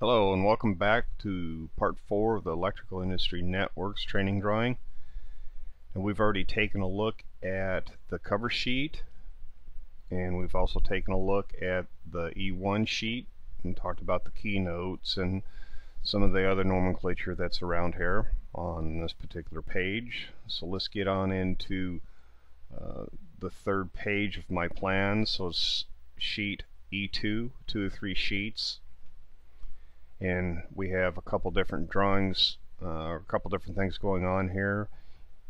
Hello and welcome back to part 4 of the Electrical Industry Network's training drawing. And we've already taken a look at the cover sheet, and we've also taken a look at the E1 sheet and talked about the keynotes and some of the other nomenclature that's around here on this particular page. So let's get on into the third page of my plan. So it's sheet E2, two or three sheets. And we have a couple different drawings, a couple different things going on here.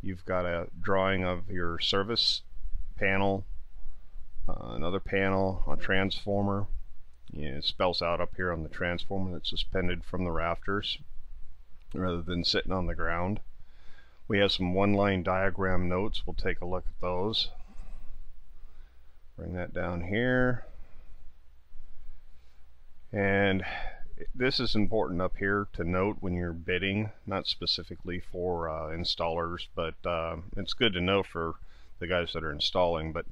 You've got a drawing of your service panel, another panel, a transformer. Yeah, it spells out up here on the transformer that's suspended from the rafters rather than sitting on the ground. We have some one-line diagram notes. We'll take a look at those. Bring that down here. And this is important up here to note when you're bidding, not specifically for installers, but it's good to know for the guys that are installing, but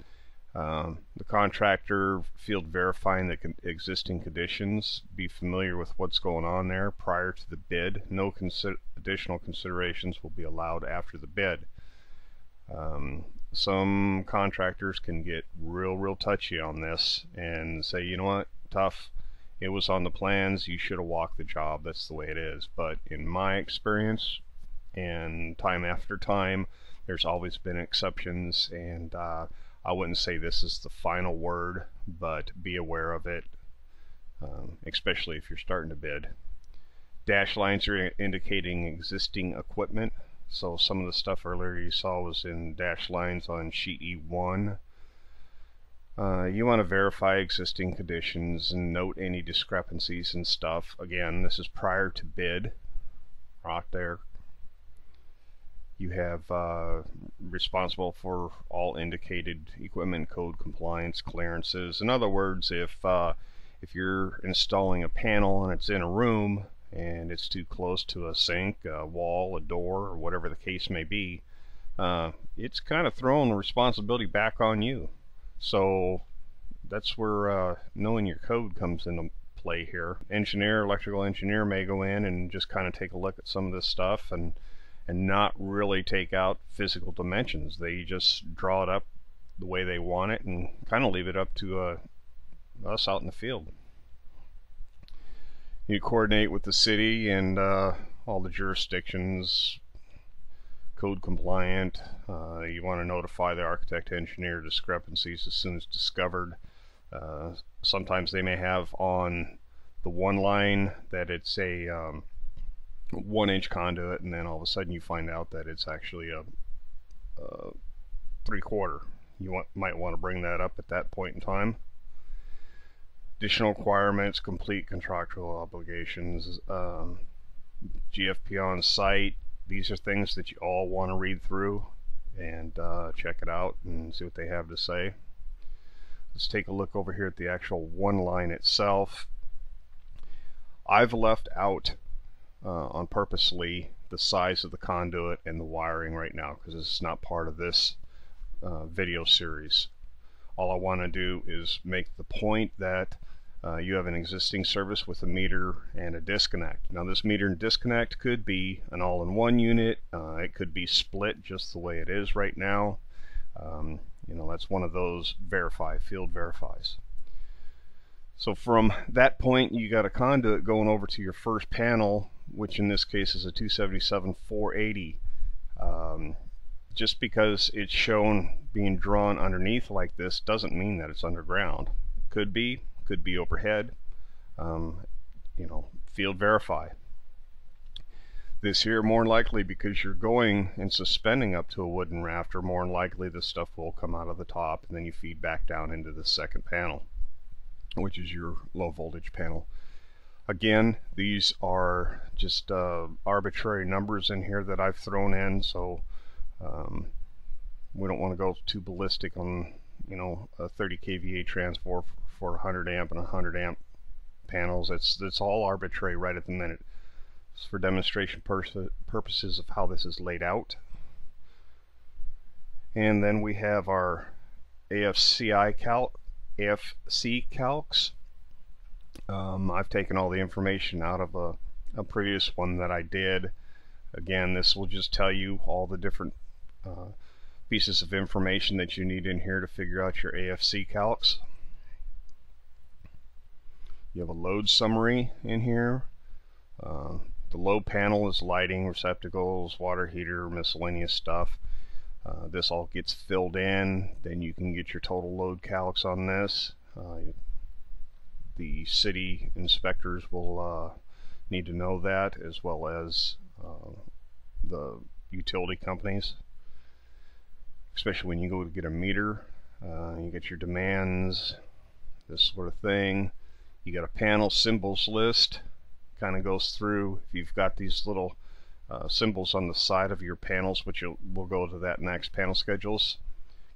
the contractor field verifying the existing conditions, be familiar with what's going on there prior to the bid. No additional considerations will be allowed after the bid. Some contractors can get real touchy on this and say, you know what, tough. It was on the plans, you should have walked the job, that's the way it is. But in my experience, and time after time, there's always been exceptions, and I wouldn't say this is the final word, but be aware of it, especially if you're starting to bid. Dash lines are indicating existing equipment, so some of the stuff earlier you saw was in dash lines on sheet E1. You want to verify existing conditions and note any discrepancies and stuff. Again, this is prior to bid. Right there. You have responsible for all indicated equipment code compliance clearances. In other words, if you're installing a panel and it's in a room and it's too close to a sink, a wall, a door, or whatever the case may be, it's kind of throwing the responsibility back on you. So that's where knowing your code comes into play here. Engineer, electrical engineer may go in and just kind of take a look at some of this stuff and not really take out physical dimensions. They just draw it up the way they want it and kind of leave it up to us out in the field. You coordinate with the city and all the jurisdictions, code compliant. You want to notify the architect engineer discrepancies as soon as discovered. Sometimes they may have on the one line that it's a 1-inch conduit, and then all of a sudden you find out that it's actually a 3/4. Might want to bring that up at that point in time. Additional requirements, complete contractual obligations, GFP on site. These are things that you all want to read through and check it out and see what they have to say. Let's take a look over here at the actual one line itself. I've left out on purposely the size of the conduit and the wiring right now because it's not part of this video series. All I want to do is make the point that you have an existing service with a meter and a disconnect. Now this meter and disconnect could be an all-in-one unit. It could be split just the way it is right now. You know, that's one of those field verifies. So from that point you got a conduit going over to your first panel, which in this case is a 277-480. Just because it's shown being drawn underneath like this doesn't mean that it's underground. Could be overhead, you know, field verify. This here, more than likely, because you're going and suspending up to a wooden rafter, more than likely this stuff will come out of the top, and then you feed back down into the second panel, which is your low voltage panel. Again, these are just arbitrary numbers in here that I've thrown in, so we don't want to go too ballistic on, you know, a 30 kVA transformer for 100 amp and 100 amp panels. That's all arbitrary right at the minute. It's for demonstration purposes of how this is laid out. And then we have our AFCI calcs. I've taken all the information out of a previous one that I did. Again, this will just tell you all the different pieces of information that you need in here to figure out your AFC calcs. You have a load summary in here. The low panel is lighting, receptacles, water heater, miscellaneous stuff. This all gets filled in, then you can get your total load calcs on this. The city inspectors will need to know that, as well as the utility companies, especially when you go to get a meter. You get your demands, this sort of thing. You got a panel symbols list, kind of goes through. If you've got these little symbols on the side of your panels, which we'll go to that next, panel schedules,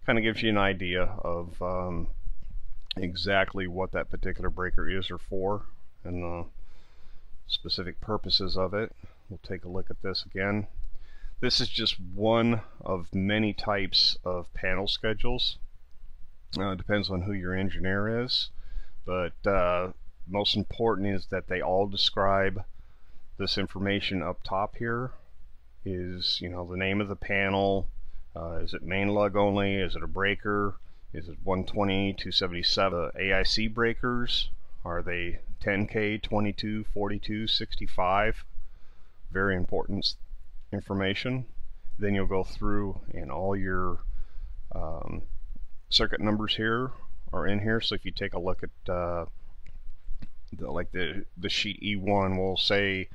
kind of gives you an idea of exactly what that particular breaker is or for, and the specific purposes of it. We'll take a look at this again. This is just one of many types of panel schedules. It depends on who your engineer is, but most important is that they all describe this information up top. Here is, you know, the name of the panel. Is it main lug only? Is it a breaker? Is it 120, 277 AIC breakers? Are they 10K, 22, 42, 65? Very important information. Then you'll go through, and all your circuit numbers here are in here. So if you take a look at like the sheet E1, we'll say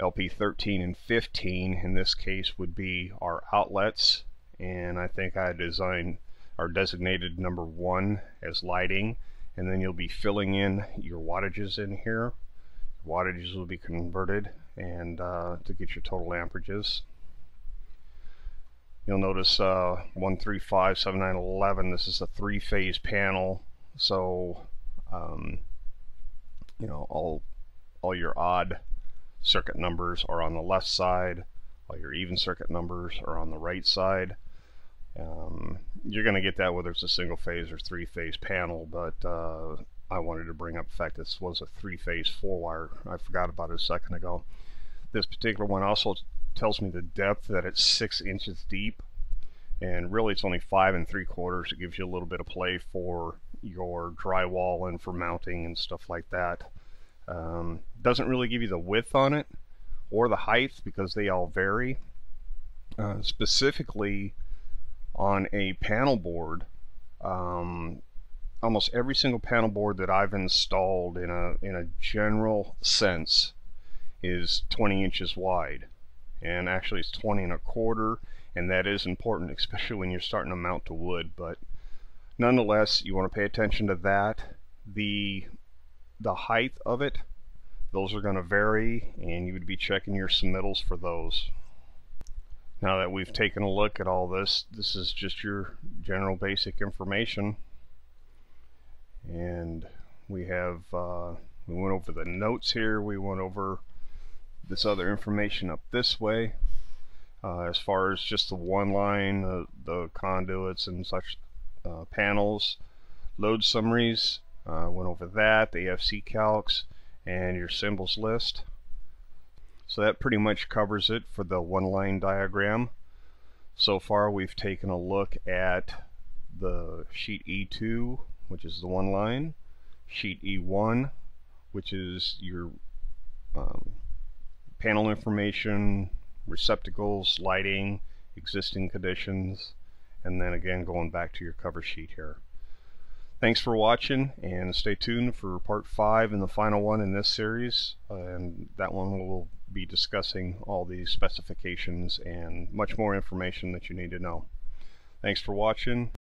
LP13 and 15 in this case would be our outlets, and I think I designed or designated number 1 as lighting, and then you'll be filling in your wattages in here. Wattages will be converted and to get your total amperages. You'll notice 135, 79, 11. This is a 3-phase panel, so you know, all your odd circuit numbers are on the left side, all your even circuit numbers are on the right side. You're going to get that whether it's a single phase or 3-phase panel, but I wanted to bring up the fact this was a 3-phase 4-wire. I forgot about it a second ago. This particular one also tells me the depth, that it's 6 inches deep, and really it's only 5 3/4. It gives you a little bit of play for your drywall and for mounting and stuff like that. Doesn't really give you the width on it or the height, because they all vary. Specifically on a panel board, almost every single panel board that I've installed in a general sense is 20 inches wide, and actually it's 20 1/4, and that is important, especially when you're starting to mount to wood. But nonetheless, you want to pay attention to that. The height of it, those are going to vary, and you would be checking your submittals for those. Now that we've taken a look at all this, this is just your general basic information, and we have we went over the notes here, we went over this other information up this way, as far as just the one line, the conduits and such, panels, load summaries, went over that, the AFC calcs, and your symbols list. So that pretty much covers it for the one line diagram. So far we've taken a look at the sheet E2, which is the one line, sheet E1, which is your panel information, receptacles, lighting, existing conditions, and then again going back to your cover sheet here. Thanks for watching, and stay tuned for part 5 and the final one in this series, and that one will be discussing all these specifications and much more information that you need to know. Thanks for watching.